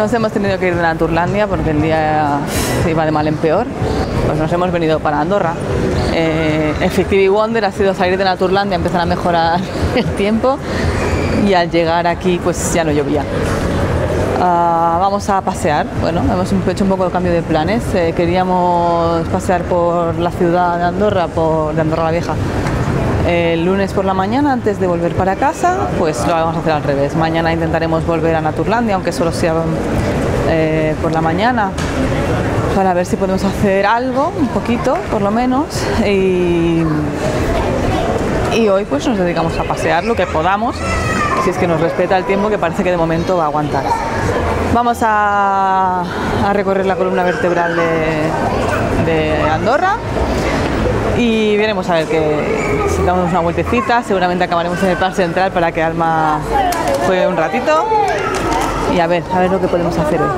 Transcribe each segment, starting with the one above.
Nos hemos tenido que ir de Naturlandia porque el día se iba de mal en peor, pues nos hemos venido para Andorra. Effective Wonder ha sido salir de Naturlandia, empezar a mejorar el tiempo y al llegar aquí pues ya no llovía. Vamos a pasear, bueno, hemos hecho un poco de cambio de planes, queríamos pasear por la ciudad de Andorra, de Andorra la Vieja, el lunes por la mañana antes de volver para casa, pues lo vamos a hacer al revés. Mañana intentaremos volver a Naturlandia, aunque solo sea por la mañana, para ver si podemos hacer algo, un poquito por lo menos, y hoy pues nos dedicamos a pasear lo que podamos, si es que nos respeta el tiempo, que parece que de momento va a aguantar. Vamos a recorrer la columna vertebral de Andorra y veremos a ver que si damos una vueltecita, seguramente acabaremos en el Parque Central para que Alma juegue un ratito y a ver lo que podemos hacer hoy.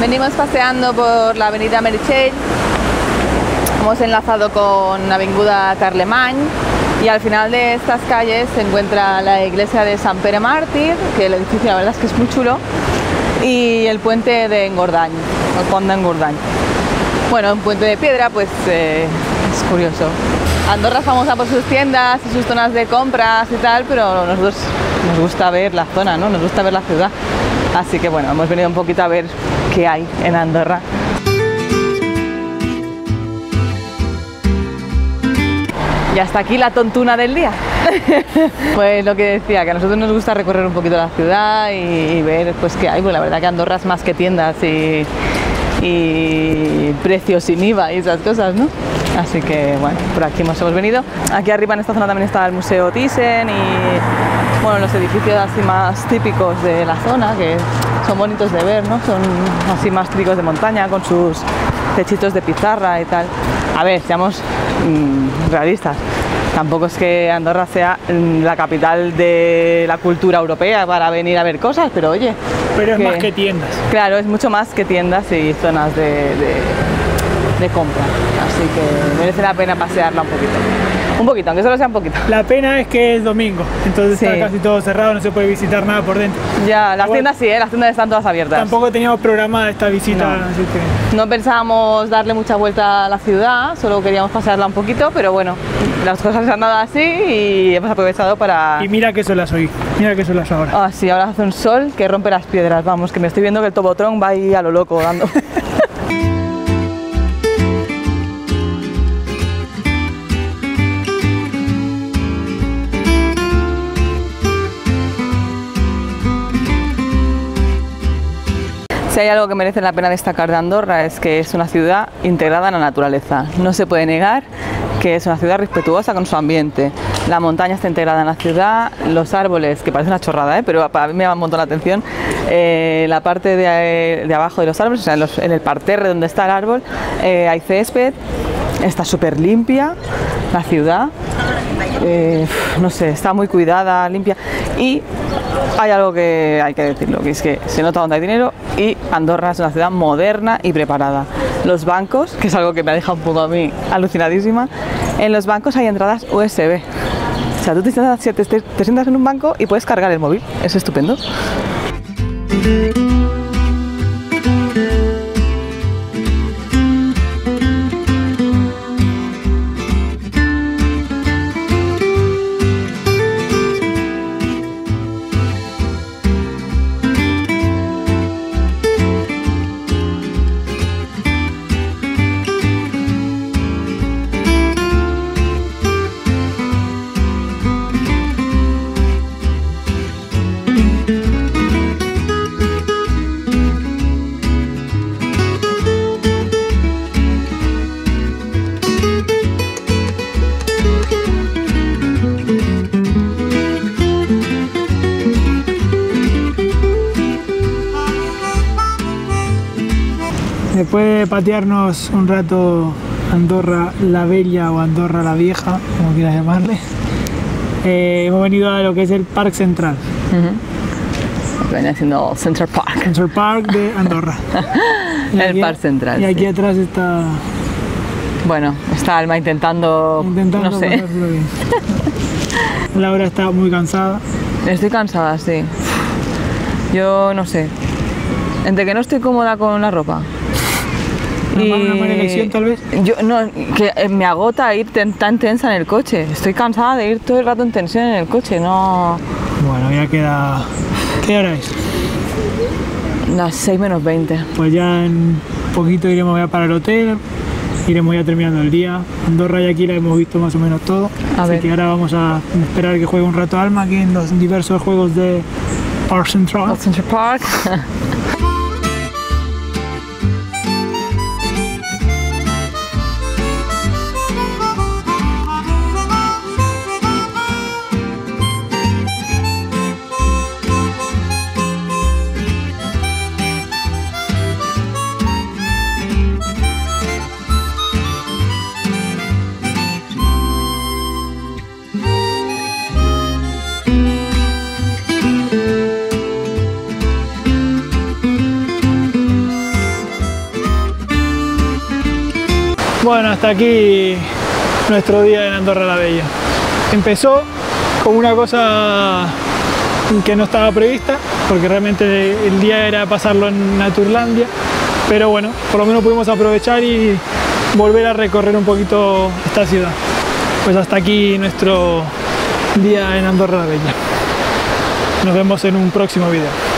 Venimos paseando por la avenida Merichel, hemos enlazado con la avenida Carlemagne y al final de estas calles se encuentra la iglesia de San Pere Mártir, que el edificio la verdad es que es muy chulo, y el puente de Engordany, el Pont d'Engordany. Bueno, un puente de piedra, pues es curioso. Andorra es famosa por sus tiendas y sus zonas de compras y tal, pero nosotros nos gusta ver la zona, ¿no? Nos gusta ver la ciudad. Así que bueno, hemos venido un poquito a ver qué hay en Andorra. Y hasta aquí la tontuna del día. Pues lo que decía, que a nosotros nos gusta recorrer un poquito la ciudad y ver pues qué hay. Pues la verdad que Andorra es más que tiendas y precios sin IVA y esas cosas, ¿no? Así que bueno, por aquí nos hemos venido. Aquí arriba en esta zona también está el Museo Thyssen y bueno, los edificios así más típicos de la zona, que son bonitos de ver, ¿no? Son así más típicos de montaña, con sus techitos de pizarra y tal. A ver, seamos realistas. Tampoco es que Andorra sea la capital de la cultura europea para venir a ver cosas, pero oye... Pero es más que tiendas. Claro, es mucho más que tiendas y zonas de compra, así que merece la pena pasearla un poquito. Un poquito, aunque solo sea un poquito. La pena es que es domingo, entonces sí, está casi todo cerrado, no se puede visitar nada por dentro. Ya, las tiendas sí, las tiendas están todas abiertas. Tampoco teníamos programada esta visita, no. Así que... No pensábamos darle mucha vuelta a la ciudad, solo queríamos pasearla un poquito, pero bueno, las cosas se han dado así y hemos aprovechado para... Y mira qué solas hoy, mira qué solas ahora. Ah, sí, ahora hace un sol que rompe las piedras, vamos, que me estoy viendo que el tobotrón va ahí a lo loco dando... Si hay algo que merece la pena destacar de Andorra es que es una ciudad integrada en la naturaleza. No se puede negar que es una ciudad respetuosa con su ambiente. La montaña está integrada en la ciudad, los árboles, que parece una chorrada, pero para mí me llama un montón la atención, la parte de abajo de los árboles, o sea, en el parterre donde está el árbol, hay césped, está súper limpia la ciudad, no sé, está muy cuidada, limpia. Y hay algo que hay que decirlo, que es que se nota donde hay dinero y Andorra es una ciudad moderna y preparada. Los bancos, que es algo que me ha dejado un poco a mí alucinadísima, en los bancos hay entradas USB. O sea, tú te sientas en un banco y puedes cargar el móvil, es estupendo. repatearnos un rato Andorra la Vella o Andorra la Vieja, como quieras llamarle. Hemos venido a lo que es el Parque Central. Viene siendo Central Park. Central Park de Andorra. El Parque Central. Y aquí sí. Atrás está... Bueno, está Alma intentando no sé. Bien. Laura está muy cansada. Estoy cansada, sí. Yo no sé. Entre que no estoy cómoda con la ropa. ¿Una mala elección, tal vez? Yo, no, que me agota ir tan tensa en el coche. Estoy cansada de ir todo el rato en tensión en el coche, no... Bueno, ya queda... ¿Qué hora es? Las 6:20. Pues ya en poquito iremos ya para el hotel. Iremos ya terminando el día. Andorra y aquí la hemos visto más o menos todo. Así que ahora vamos a esperar que juegue un rato Alma aquí en los diversos juegos de Parque Central. Central Park. Bueno, hasta aquí nuestro día en Andorra la Vella. Empezó con una cosa que no estaba prevista, porque realmente el día era pasarlo en Naturlandia, pero bueno, por lo menos pudimos aprovechar y volver a recorrer un poquito esta ciudad. Pues hasta aquí nuestro día en Andorra la Vella. Nos vemos en un próximo video.